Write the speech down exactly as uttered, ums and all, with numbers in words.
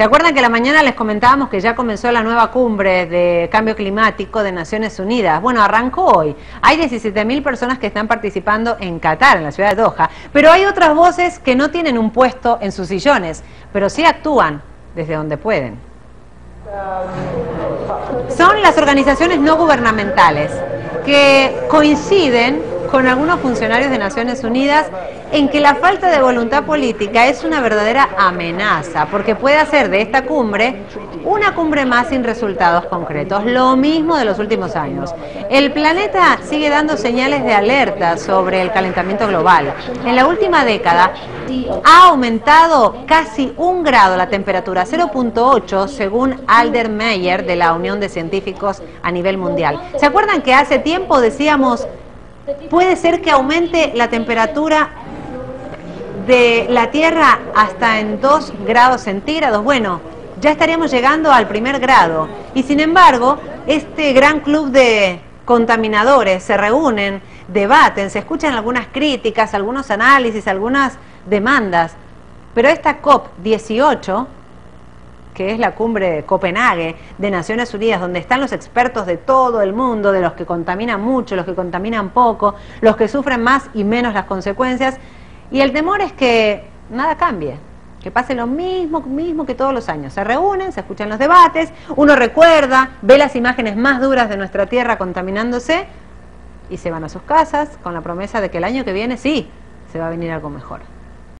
¿Se acuerdan que la mañana les comentábamos que ya comenzó la nueva cumbre de cambio climático de Naciones Unidas? Bueno, arrancó hoy. Hay diecisiete mil personas que están participando en Qatar, en la ciudad de Doha. Pero hay otras voces que no tienen un puesto en sus sillones, pero sí actúan desde donde pueden. Son las organizaciones no gubernamentales que coinciden con algunos funcionarios de Naciones Unidas en que la falta de voluntad política es una verdadera amenaza, porque puede hacer de esta cumbre una cumbre más sin resultados concretos, lo mismo de los últimos años. El planeta sigue dando señales de alerta sobre el calentamiento global. En la última década ha aumentado casi un grado la temperatura, cero punto ocho según Alder Mayer de la Unión de Científicos a nivel mundial. ¿Se acuerdan que hace tiempo decíamos puede ser que aumente la temperatura de la Tierra hasta en dos grados centígrados? Bueno, ya estaríamos llegando al primer grado. Y sin embargo, este gran club de contaminadores se reúnen, debaten, se escuchan algunas críticas, algunos análisis, algunas demandas. Pero esta COP dieciocho, que es la cumbre de Copenhague de Naciones Unidas, donde están los expertos de todo el mundo, de los que contaminan mucho, los que contaminan poco, los que sufren más y menos las consecuencias, y el temor es que nada cambie, que pase lo mismo, mismo que todos los años. Se reúnen, se escuchan los debates, uno recuerda, ve las imágenes más duras de nuestra Tierra contaminándose y se van a sus casas con la promesa de que el año que viene sí se va a venir algo mejor.